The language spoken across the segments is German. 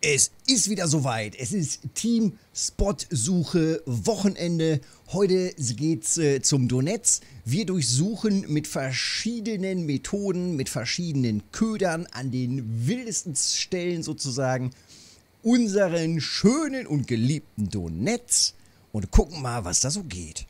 Es ist wieder soweit. Es ist Team Spot-Suche Wochenende. Heute geht's zum Donez. Wir durchsuchen mit verschiedenen Methoden, mit verschiedenen Ködern an den wildesten Stellen sozusagen unseren schönen und geliebten Donez und gucken mal, was da so geht.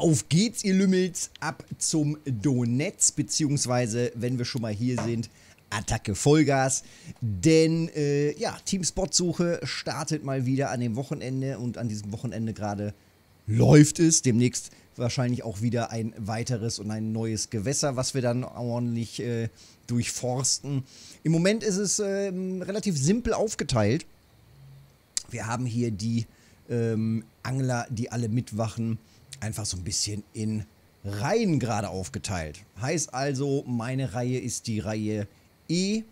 Auf geht's, ihr Lümmels, ab zum Donez, beziehungsweise, wenn wir schon mal hier sind, Attacke Vollgas. Denn, ja, Team Spot-Suche startet mal wieder an dem Wochenende und an diesem Wochenende gerade läuft es. Demnächst wahrscheinlich auch wieder ein weiteres und ein neues Gewässer, was wir dann ordentlich durchforsten. Im Moment ist es relativ simpel aufgeteilt. Wir haben hier die Angler, die alle mitwachen. Einfach so ein bisschen in Reihen gerade aufgeteilt. Heißt also, meine Reihe ist die Reihe E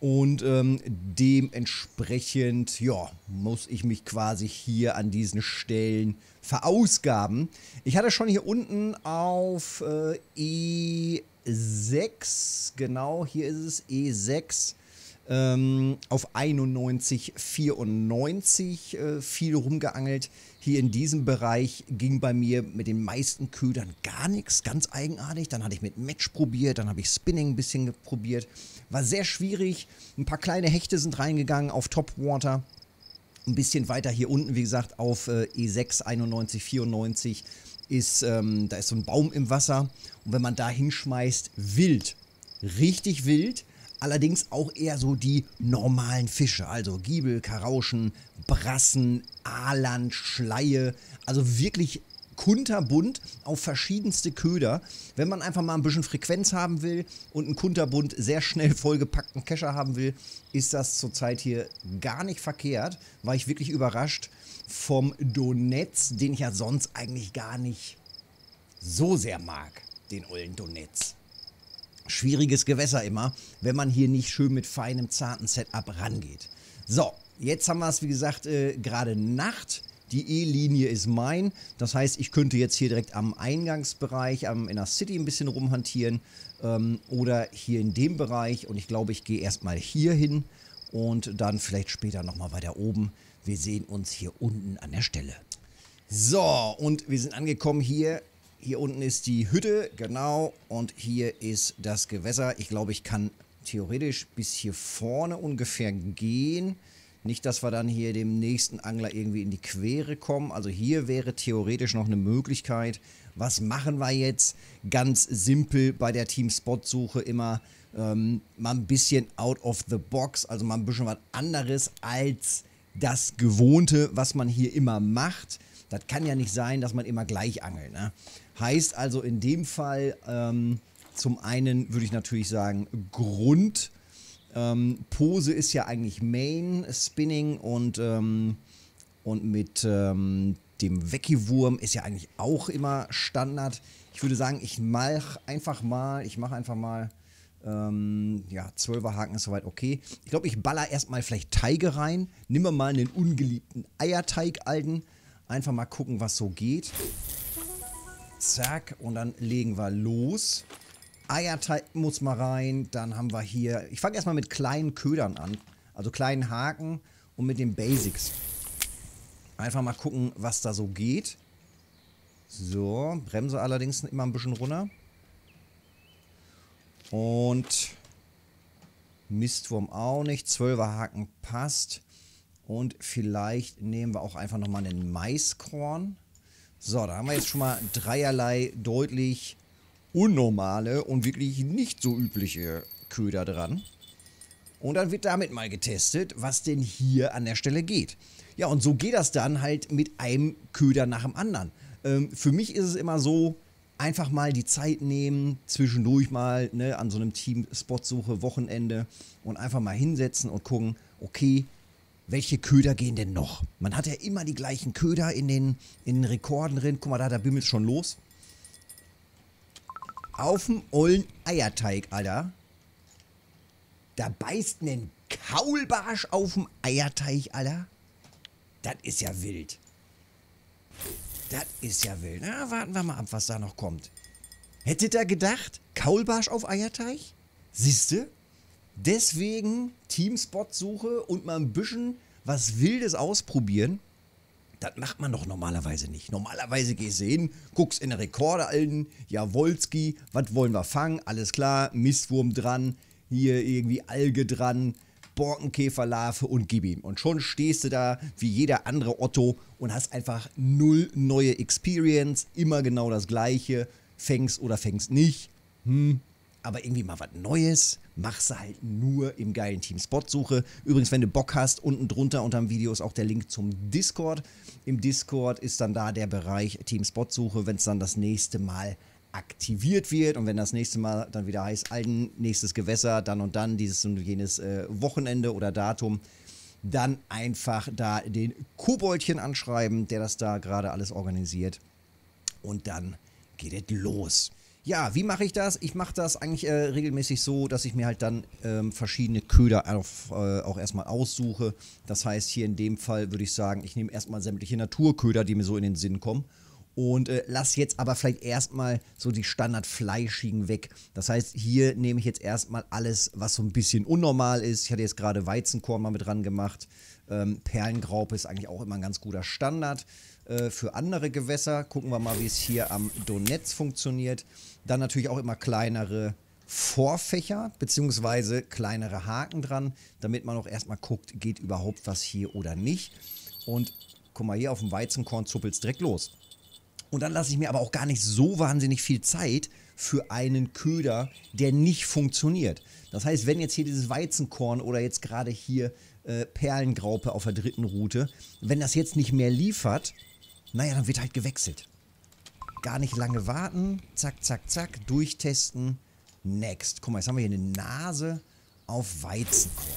und dementsprechend, ja, muss ich mich quasi hier an diesen Stellen verausgaben. Ich hatte schon hier unten auf E6, genau, hier ist es E6, auf 91, 94 viel rumgeangelt. Hier in diesem Bereich ging bei mir mit den meisten Ködern gar nichts, ganz eigenartig. Dann hatte ich mit Match probiert, dann habe ich Spinning ein bisschen probiert. War sehr schwierig, ein paar kleine Hechte sind reingegangen auf Topwater. Ein bisschen weiter hier unten, wie gesagt, auf E6, 91, 94 ist, da ist so ein Baum im Wasser. Und wenn man da hinschmeißt, wild, richtig wild. Allerdings auch eher so die normalen Fische, also Giebel, Karauschen, Brassen, Aaland, Schleie, also wirklich kunterbunt auf verschiedenste Köder. Wenn man einfach mal ein bisschen Frequenz haben will und einen kunterbunt sehr schnell vollgepackten Kescher haben will, ist das zurzeit hier gar nicht verkehrt. War ich wirklich überrascht vom Donez, den ich ja sonst eigentlich gar nicht so sehr mag, den ollen Donez. Schwieriges Gewässer immer, wenn man hier nicht schön mit feinem, zarten Setup rangeht. So, jetzt haben wir es, wie gesagt, gerade Nacht. Die E-Linie ist mein. Das heißt, ich könnte jetzt hier direkt am Eingangsbereich, in der City ein bisschen rumhantieren. Oder hier in dem Bereich. Und ich glaube, ich gehe erstmal hier hin. Und dann vielleicht später nochmal weiter oben. Wir sehen uns hier unten an der Stelle. So, und wir sind angekommen hier. Hier unten ist die Hütte, genau, und hier ist das Gewässer. Ich glaube, ich kann theoretisch bis hier vorne ungefähr gehen. Nicht, dass wir dann hier dem nächsten Angler irgendwie in die Quere kommen. Also hier wäre theoretisch noch eine Möglichkeit. Was machen wir jetzt? Ganz simpel bei der Team-Spot-Suche immer mal ein bisschen out of the box. Also mal ein bisschen was anderes als das Gewohnte, was man hier immer macht. Das kann ja nicht sein, dass man immer gleich angelt, ne? Heißt also in dem Fall, zum einen würde ich natürlich sagen, Grund. Pose ist ja eigentlich Main, Spinning und mit dem Weckiwurm ist ja eigentlich auch immer Standard. Ich würde sagen, ich mache einfach mal, ja, 12er Haken ist soweit okay. Ich glaube, ich baller erstmal vielleicht Teige rein. Nimm mir mal einen ungeliebten Eierteig, Alten. Einfach mal gucken, was so geht. Zack, und dann legen wir los. Eierteig muss mal rein. Dann haben wir hier... Ich fange erstmal mit kleinen Ködern an. Also kleinen Haken und mit den Basics. Einfach mal gucken, was da so geht. So, Bremse allerdings immer ein bisschen runter. Und Mistwurm auch nicht. 12er Haken passt. Und vielleicht nehmen wir auch einfach nochmal einen Maiskorn. So, da haben wir jetzt schon mal dreierlei deutlich unnormale und wirklich nicht so übliche Köder dran. Und dann wird damit mal getestet, was denn hier an der Stelle geht. Ja, und so geht das dann halt mit einem Köder nach dem anderen. Für mich ist es immer so, einfach mal die Zeit nehmen, zwischendurch mal, ne, an so einem Team-Spot-Suche Wochenende und einfach mal hinsetzen und gucken, okay, welche Köder gehen denn noch? Man hat ja immer die gleichen Köder in den Rekorden drin. Guck mal, da bimmelt schon los. Auf dem ollen Eierteig, Alter. Da beißt ein Kaulbarsch auf dem Eierteig, Alter. Das ist ja wild. Das ist ja wild. Na, warten wir mal ab, was da noch kommt. Hättet ihr gedacht, Kaulbarsch auf Eierteig? Siehste? Deswegen Team Spot-Suche und mal ein bisschen was Wildes ausprobieren. Das macht man doch normalerweise nicht. Normalerweise gehst du hin, guckst in den Rekorder allen, Jawolski, was wollen wir fangen? Alles klar, Mistwurm dran, hier irgendwie Alge dran, Borkenkäferlarve und gib ihm. Und schon stehst du da wie jeder andere Otto und hast einfach null neue Experience, immer genau das Gleiche, fängst oder fängst nicht. Aber irgendwie mal was Neues machst du halt nur im geilen Team Spot-Suche. Übrigens, wenn du Bock hast, unten drunter unter dem Video ist auch der Link zum Discord. Im Discord ist dann da der Bereich Team Spot-Suche, wenn es dann das nächste Mal aktiviert wird. Und wenn das nächste Mal dann wieder heißt, allen nächstes Gewässer, dann und dann, dieses und jenes Wochenende oder Datum, dann einfach da den Koboldchen anschreiben, der das da gerade alles organisiert. Und dann geht es los. Ja, wie mache ich das? Ich mache das eigentlich regelmäßig so, dass ich mir halt dann verschiedene Köder auch erstmal aussuche. Das heißt, hier in dem Fall würde ich sagen, ich nehme erstmal sämtliche Naturköder, die mir so in den Sinn kommen. Und lasse jetzt aber vielleicht erstmal so die Standardfleischigen weg. Das heißt, hier nehme ich jetzt erstmal alles, was so ein bisschen unnormal ist. Ich hatte jetzt gerade Weizenkorn mal mit dran gemacht. Perlengraupe ist eigentlich auch immer ein ganz guter Standard für andere Gewässer. Gucken wir mal, wie es hier am Donez funktioniert. Dann natürlich auch immer kleinere Vorfächer bzw. kleinere Haken dran, damit man auch erstmal guckt, geht überhaupt was hier oder nicht. Und guck mal hier, auf dem Weizenkorn zuppelt es direkt los. Und dann lasse ich mir aber auch gar nicht so wahnsinnig viel Zeit für einen Köder, der nicht funktioniert. Das heißt, wenn jetzt hier dieses Weizenkorn oder jetzt gerade hier Perlengraupe auf der dritten Route, wenn das jetzt nicht mehr liefert, naja, dann wird halt gewechselt. Gar nicht lange warten, zack, zack, zack, durchtesten, next. Guck mal, jetzt haben wir hier eine Nase auf Weizenkorn.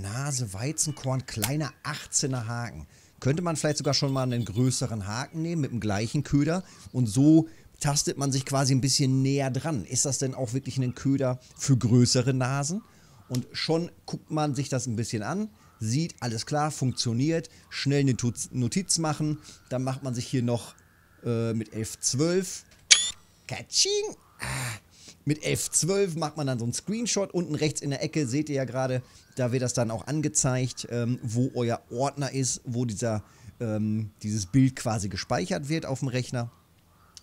Nase, Weizenkorn, kleiner 18er Haken. Könnte man vielleicht sogar schon mal einen größeren Haken nehmen mit dem gleichen Köder und so tastet man sich quasi ein bisschen näher dran. Ist das denn auch wirklich ein Köder für größere Nasen? Und schon guckt man sich das ein bisschen an, sieht, alles klar, funktioniert, schnell eine Notiz machen, dann macht man sich hier noch mit 11-12, katsching, mit 11-12 macht man dann so einen Screenshot, unten rechts in der Ecke, seht ihr ja gerade, da wird das dann auch angezeigt, wo euer Ordner ist, wo dieses Bild quasi gespeichert wird auf dem Rechner.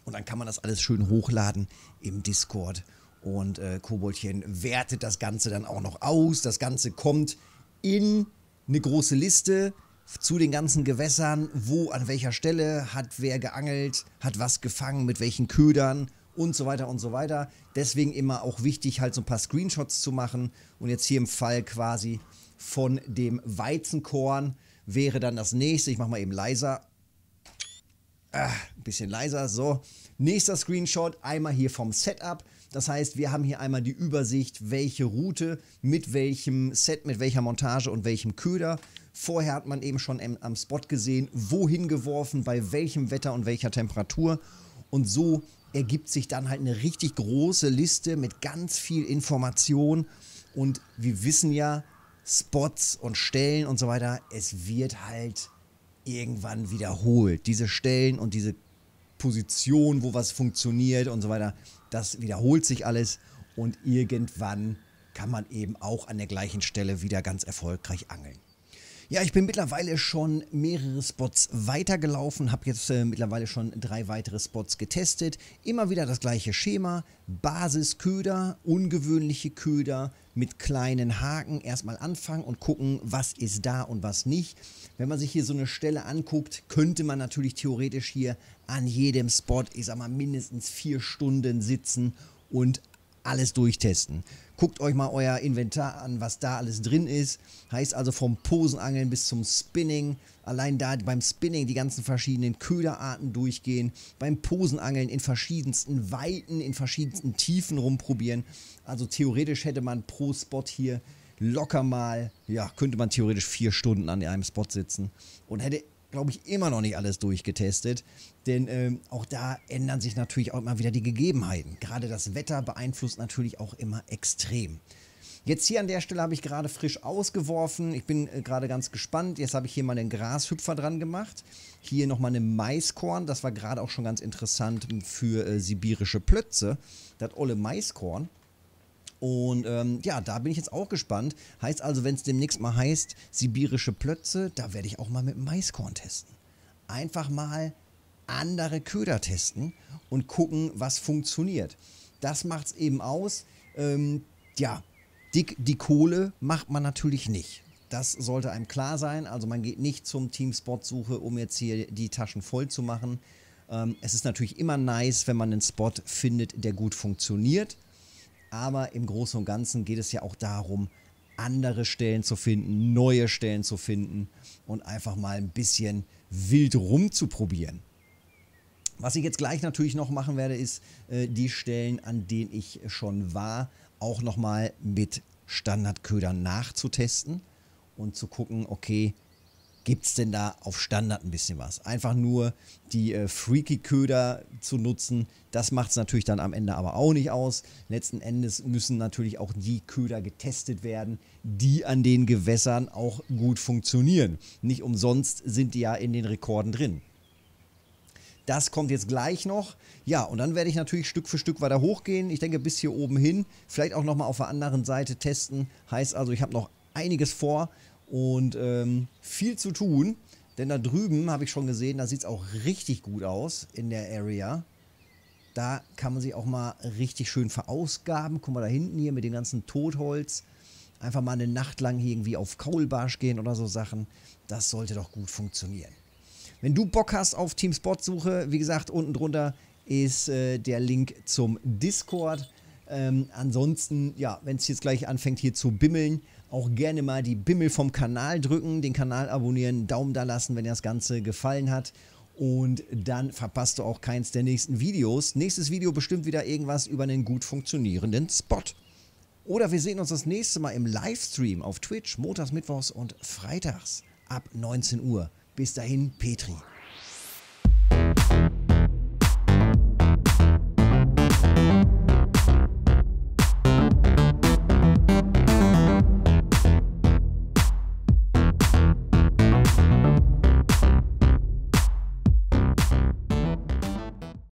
Und dann kann man das alles schön hochladen im Discord. Und Koboldchen wertet das Ganze dann auch noch aus. Das Ganze kommt in eine große Liste zu den ganzen Gewässern, wo, an welcher Stelle, hat wer geangelt, hat was gefangen, mit welchen Ködern und so weiter und so weiter. Deswegen immer auch wichtig, halt so ein paar Screenshots zu machen. Und jetzt hier im Fall quasi von dem Weizenkorn wäre dann das nächste. Ich mache mal eben leiser. Ein bisschen leiser, so. Nächster Screenshot, einmal hier vom Setup. Das heißt, wir haben hier einmal die Übersicht, welche Route, mit welchem Set, mit welcher Montage und welchem Köder. Vorher hat man eben schon am Spot gesehen, wohin geworfen, bei welchem Wetter und welcher Temperatur. Und so ergibt sich dann halt eine richtig große Liste mit ganz viel Information. Und wir wissen ja, Spots und Stellen und so weiter, es wird halt irgendwann wiederholt. Diese Stellen und diese Position, wo was funktioniert und so weiter, das wiederholt sich alles und irgendwann kann man eben auch an der gleichen Stelle wieder ganz erfolgreich angeln. Ja, ich bin mittlerweile schon mehrere Spots weitergelaufen, habe jetzt mittlerweile schon 3 weitere Spots getestet. Immer wieder das gleiche Schema, Basisköder, ungewöhnliche Köder mit kleinen Haken. Erstmal anfangen und gucken, was ist da und was nicht. Wenn man sich hier so eine Stelle anguckt, könnte man natürlich theoretisch hier an jedem Spot, ich sag mal, mindestens 4 Stunden sitzen und alles durchtesten. Guckt euch mal euer Inventar an, was da alles drin ist. Heißt also vom Posenangeln bis zum Spinning. Allein da beim Spinning die ganzen verschiedenen Köderarten durchgehen. Beim Posenangeln in verschiedensten Weiten, in verschiedensten Tiefen rumprobieren. Also theoretisch hätte man pro Spot hier locker mal, ja, könnte man theoretisch 4 Stunden an einem Spot sitzen. Und hätte, glaube ich, immer noch nicht alles durchgetestet. Denn auch da ändern sich natürlich auch immer wieder die Gegebenheiten. Gerade das Wetter beeinflusst natürlich auch immer extrem. Jetzt hier an der Stelle habe ich gerade frisch ausgeworfen. Ich bin gerade ganz gespannt. Jetzt habe ich hier mal einen Grashüpfer dran gemacht. Hier nochmal eine Maiskorn. Das war gerade auch schon ganz interessant für sibirische Plötze. Das olle Maiskorn. Und ja, da bin ich jetzt auch gespannt. Heißt also, wenn es demnächst mal heißt, sibirische Plötze, da werde ich auch mal mit Maiskorn testen. Einfach mal andere Köder testen und gucken, was funktioniert. Das macht es eben aus. Ja, dick die Kohle macht man natürlich nicht. Das sollte einem klar sein. Also man geht nicht zum Team Spot-Suche, um jetzt hier die Taschen voll zu machen. Es ist natürlich immer nice, wenn man einen Spot findet, der gut funktioniert. Aber im Großen und Ganzen geht es ja auch darum, andere Stellen zu finden, neue Stellen zu finden und einfach mal ein bisschen wild rumzuprobieren. Was ich jetzt gleich natürlich noch machen werde, ist die Stellen, an denen ich schon war, auch nochmal mit Standardködern nachzutesten und zu gucken, okay, gibt es denn da auf Standard ein bisschen was? Einfach nur die Freaky-Köder zu nutzen, das macht es natürlich dann am Ende aber auch nicht aus. Letzten Endes müssen natürlich auch die Köder getestet werden, die an den Gewässern auch gut funktionieren. Nicht umsonst sind die ja in den Rekorden drin. Das kommt jetzt gleich noch. Ja, und dann werde ich natürlich Stück für Stück weiter hochgehen. Ich denke, bis hier oben hin. Vielleicht auch nochmal auf der anderen Seite testen. Heißt also, ich habe noch einiges vor und viel zu tun. Denn da drüben habe ich schon gesehen, da sieht es auch richtig gut aus in der Area. Da kann man sich auch mal richtig schön verausgaben. Guck mal da hinten hier mit dem ganzen Totholz. Einfach mal eine Nacht lang irgendwie auf Kaulbarsch gehen oder so Sachen. Das sollte doch gut funktionieren. Wenn du Bock hast auf Team Spot-Suche, wie gesagt, unten drunter ist der Link zum Discord. Ansonsten, ja, wenn es jetzt gleich anfängt hier zu bimmeln, auch gerne mal die Bimmel vom Kanal drücken, den Kanal abonnieren, Daumen da lassen, wenn dir das Ganze gefallen hat. Und dann verpasst du auch keins der nächsten Videos. Nächstes Video bestimmt wieder irgendwas über einen gut funktionierenden Spot. Oder wir sehen uns das nächste Mal im Livestream auf Twitch, montags, mittwochs und freitags ab 19 Uhr. Bis dahin, Petri.